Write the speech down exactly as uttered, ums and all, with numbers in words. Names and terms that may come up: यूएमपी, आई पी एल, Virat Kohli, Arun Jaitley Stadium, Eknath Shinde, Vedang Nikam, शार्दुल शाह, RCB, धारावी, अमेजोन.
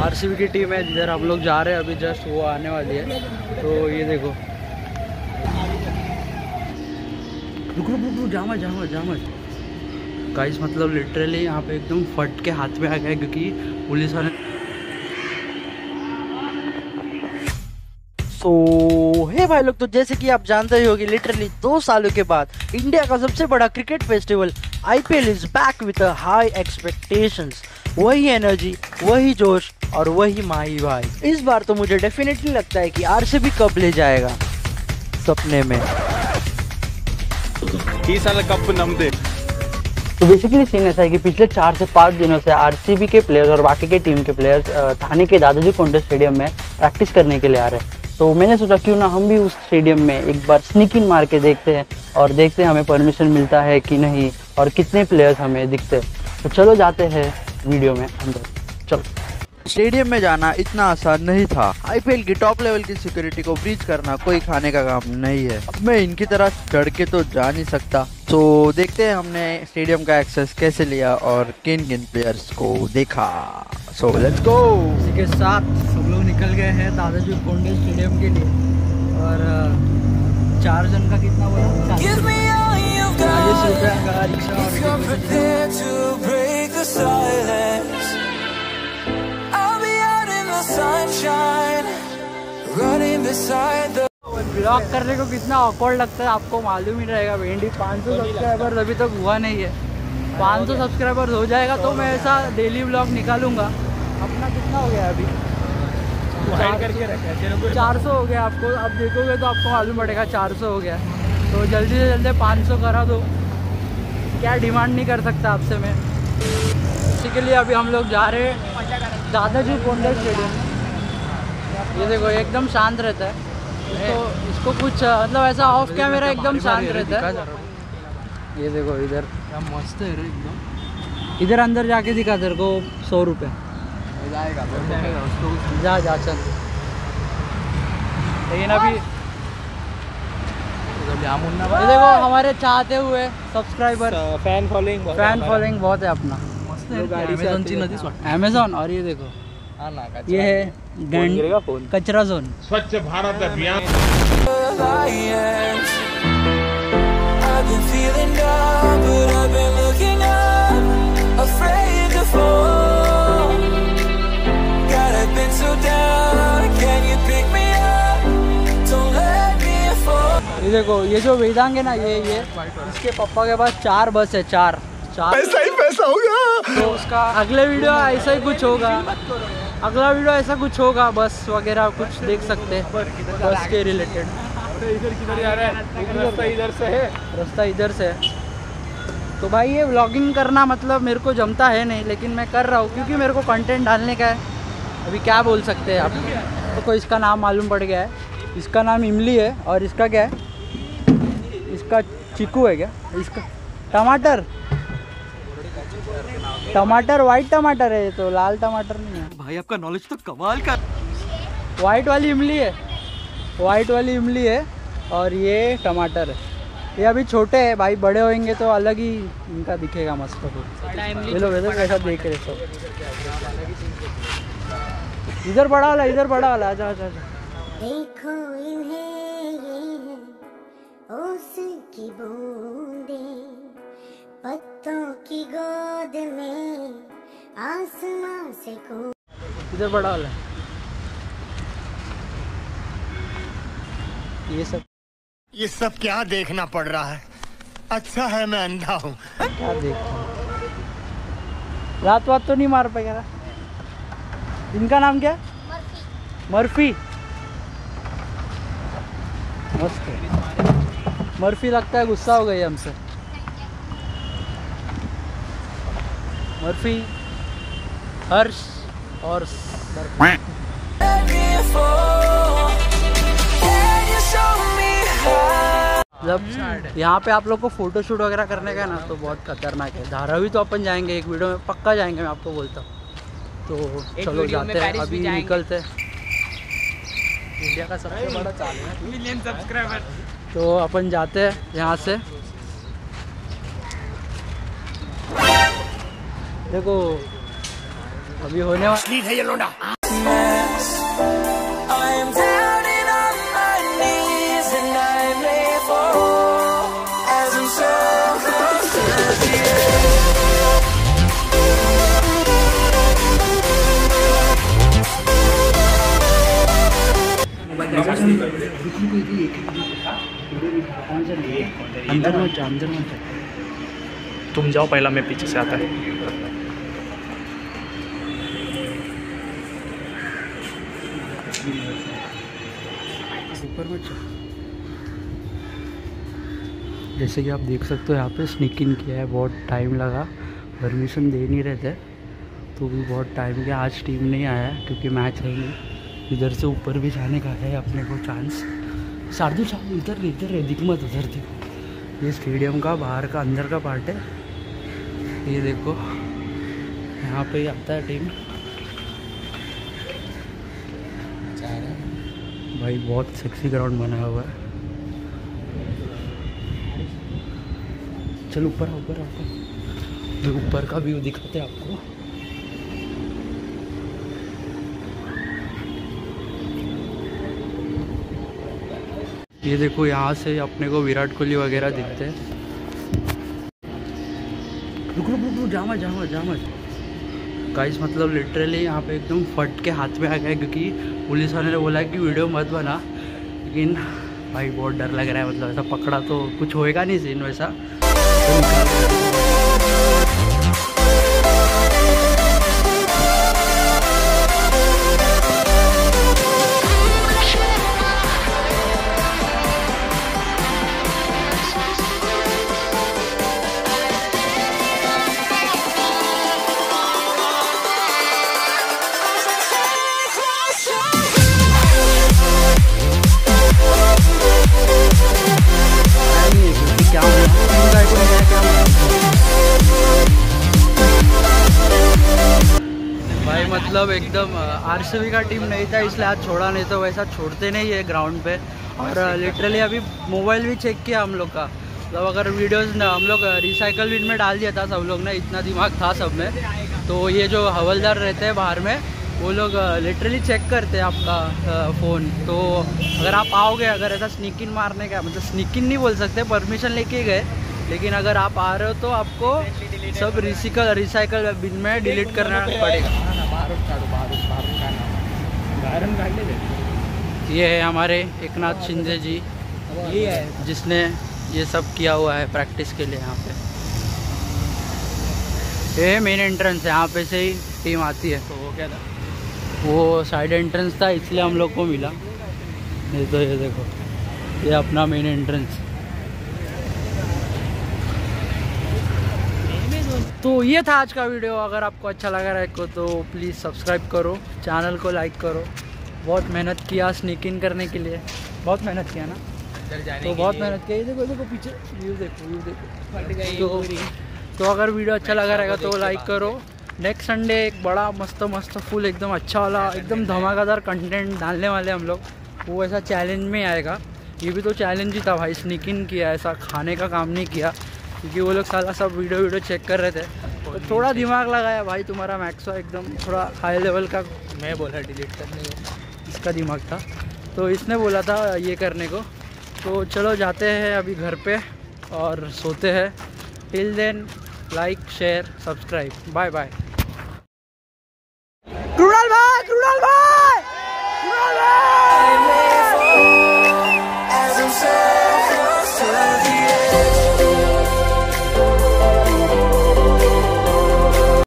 RCB की team है जिधर हम लोग जा रहे हैं अभी, जस्ट वो आने वाली है। तो ये देखो, रुक रुक रुक जामा जामा जामा गाइस, मतलब लिटरली यहाँ पे एकदम फट के हाथ में आ गया क्योंकि पुलिस वाले। सो हे भाई लोग, तो जैसे कि आप जानते ही होगी, लिटरली दो सालों के बाद इंडिया का सबसे बड़ा cricket festival आई पी एल is back with high expectations. वही एनर्जी, वही जोश और वही माही भाई। इस बार तो मुझे डेफिनेटली लगता है कि आरसीबी कप ले जाएगा सपने में। इस साल कप नम दे। तो बेसिकली सीन ऐसा है कि पिछले चार से पाँच दिनों से आरसीबी के प्लेयर्स और बाकी के टीम के प्लेयर्स थाने के दादाजी कोंटे स्टेडियम में प्रैक्टिस करने के लिए आ रहे हैं। तो मैंने सोचा क्यों ना हम भी उस स्टेडियम में एक बार स्नीक इन मार के देखते हैं और देखते हैं हमें परमिशन मिलता है कि नहीं और कितने प्लेयर्स हमें दिखते हैं। तो चलो जाते हैं वीडियो में अंदर, चलो। स्टेडियम में जाना इतना आसान नहीं था। आई पी एल की टॉप लेवल की सिक्योरिटी को ब्रीच करना कोई खाने का काम नहीं है। अब मैं इनकी तरह चढ़ के तो जा नहीं सकता, तो देखते हैं हमने स्टेडियम का एक्सेस कैसे लिया और किन किन प्लेयर्स को देखा। So let's go. इसी के साथ सब लोग निकल गए हैं दादाजी कोंटे स्टेडियम के लिए। और चार जन का कितना बोला? ब्लॉग करने को कितना ऑकवर्ड लगता है आपको मालूम ही रहेगा। भेंडी पाँच सौ सब्सक्राइबर अभी तक हुआ नहीं है। पाँच सौ सब्सक्राइबर हो जाएगा तो मैं ऐसा डेली ब्लॉग निकालूंगा। अपना कितना हो गया अभी? चार सौ हो गया। आपको आप देखोगे तो आपको मालूम पड़ेगा चार सौ हो गया। तो जल्दी से जल्दी पाँच सौ करा दो। क्या डिमांड नहीं कर सकता आपसे मैं। इसी के लिए अभी हम लोग जा रहे हैं दादाजी कोंटे स्टेडियम। ये देखो एकदम शांत रहता है तो इसको कुछ मतलब ऐसा ऑफ कैमरा एकदम शांत रहता है। ये देखो इधर मस्त है एकदम। इधर अंदर जाके दिखा तेरे को सौ रुपये जा जा चल। लेकिन अभी ये देखो हमारे चाहते हुए subscriber fan following fan following बहुत है अपना अमेजोन। और ये देखो ये है कचरा जोन, स्वच्छ भारत अभियान। ये देखो ये जो वेदांग है ना, ये ये इसके पापा के पास चार बस है, चार चार पैसा ही पैसा होगा। तो उसका अगले वीडियो ऐसा ही कुछ होगा, अगला वीडियो ऐसा कुछ होगा, बस वगैरह कुछ देख सकते हैं बस के रिलेटेड। इधर किधर जा रहा है? रास्ता इधर से है, रास्ता इधर से है। तो भाई ये व्लॉगिंग करना मतलब मेरे को जमता है नहीं, लेकिन मैं कर रहा हूँ क्योंकि मेरे को कंटेंट डालने का है। अभी क्या बोल सकते हैं आप। तो कोई इसका नाम मालूम पड़ गया है, इसका नाम इमली है। और इसका क्या है? इसका चीकू है क्या? इसका टमाटर, टमाटर वाइट टमाटर है, तो लाल टमाटर नहीं है भाई। आपका नॉलेज तो कमाल का। वाइट वाली इमली है, वाइट वाली इमली है और ये टमाटर है। ये अभी छोटे हैं भाई, बड़े होंगे तो अलग ही इनका दिखेगा मस्त। ये लोग इधर कैसा देख रहे हो? इधर बड़ा वाला, इधर बड़ा वाला, आजा आजा। देखो इन्हें पत्तों की गोद में आसमां से को। इधर बड़ा वाला है। ये सब ये सब क्या देखना पड़ रहा है? अच्छा है मैं अंधा हूँ। क्या देख, रात वात तो नहीं मार पाएगा। इनका नाम क्या? मर्फी। मस्त मर्फी लगता है, गुस्सा हो गई हमसे मर्फी। हर्ष और जब यहाँ पे आप लोग को फोटोशूट वगैरह करने का ना तो बहुत खतरनाक है। धारावी तो अपन जाएंगे एक वीडियो में, पक्का जाएंगे मैं आपको बोलता हूँ। तो चलो जाते हैं, अभी निकलते हैं। इंडिया का सबसे बड़ा मिलियन सब्सक्राइबर। तो अपन जाते हैं यहाँ से। देखो अभी होने वाली है ये लोडा। अंदर मत जा, अंदर मत जा, तुम जाओ पहला, मैं पीछे से आता है। ऊपर मत जा। जैसे कि आप देख सकते हो यहाँ पे स्निक इन किया है, बहुत टाइम लगा, परमिशन दे नहीं रहे थे तो भी बहुत टाइम गया। आज टीम नहीं आया क्योंकि मैच है नहीं। इधर से ऊपर भी जाने का है अपने को चांस। शार्दुल शाह इधर इधर है, दिख मत उधर देखो। ये स्टेडियम का बाहर का अंदर का पार्ट है, ये देखो यहाँ पे आता है टीम। भाई बहुत सेक्सी ग्राउंड बनाया हुआ है। चलो ऊपर ऊपर ऊपर ऊपर का व्यू दिखाते हैं आपको। ये देखो यहाँ से अपने को विराट कोहली वगैरह दिखते हैं। रुक रुक रुक जामा जामा जामा गाइस, मतलब लिटरली यहाँ पे एकदम फट के हाथ में आ गया क्योंकि पुलिस वाले ने बोला कि वीडियो मत बना। लेकिन भाई बहुत डर लग रहा है, मतलब ऐसा पकड़ा तो कुछ होएगा नहीं सीन वैसा। तो मतलब एकदम आरसीबी का टीम नहीं था इसलिए आज छोड़ा, नहीं तो वैसा छोड़ते नहीं है ग्राउंड पे। और लिटरली अभी मोबाइल भी चेक किया हम लोग का, मतलब अगर वीडियोस ना हम लोग रिसाइकल बिन में डाल दिया था सब लोग ने, इतना दिमाग था सब में। तो ये जो हवलदार रहते हैं बाहर में वो लोग लिटरली चेक करते हैं आपका फ़ोन। तो अगर आप आओगे, अगर ऐसा स्नीक इन मारने का, मतलब स्नीक इन नहीं बोल सकते, परमिशन लेके गए, लेकिन अगर आप आ रहे हो तो आपको सब रिसाइकल रिसाइकल बिन में डिलीट करना पड़ेगा। ये है हमारे एकनाथ शिंदे जी, ये है जिसने ये सब किया हुआ है प्रैक्टिस के लिए। यहाँ पे ये मेन एंट्रेंस है, यहाँ पे से ही टीम आती है। तो वो क्या था, वो साइड एंट्रेंस था इसलिए हम लोग को मिला, नहीं तो ये देखो ये अपना मेन एंट्रेंस। तो ये था आज का वीडियो। अगर आपको अच्छा लगा रहा है तो प्लीज़ सब्सक्राइब करो, चैनल को लाइक करो। बहुत मेहनत किया स्नीक इन करने के लिए, बहुत मेहनत किया ना, तो बहुत मेहनत किया। देखो देखो पीछे व्यू देखो, व्यू देखो। तो, तो अगर वीडियो अच्छा लगा रहेगा तो लाइक करो। नेक्स्ट संडे एक बड़ा मस्त मस्त फुल एकदम अच्छा वाला एकदम धमाकेदार कंटेंट डालने वाले हम लोग। वो ऐसा चैलेंज में आएगा, ये भी तो चैलेंज ही था भाई, स्नीक इन किया, ऐसा खाने का काम नहीं किया क्योंकि वो लोग साला सब वीडियो वीडियो चेक कर रहे थे। तो थोड़ा दिमाग लगाया भाई, तुम्हारा मैक्सो एकदम थोड़ा हाई लेवल का, मैं बोला डिलीट करने को, इसका दिमाग था तो इसने बोला था ये करने को। तो चलो जाते हैं अभी घर पे और सोते हैं। Till then like share subscribe, bye bye.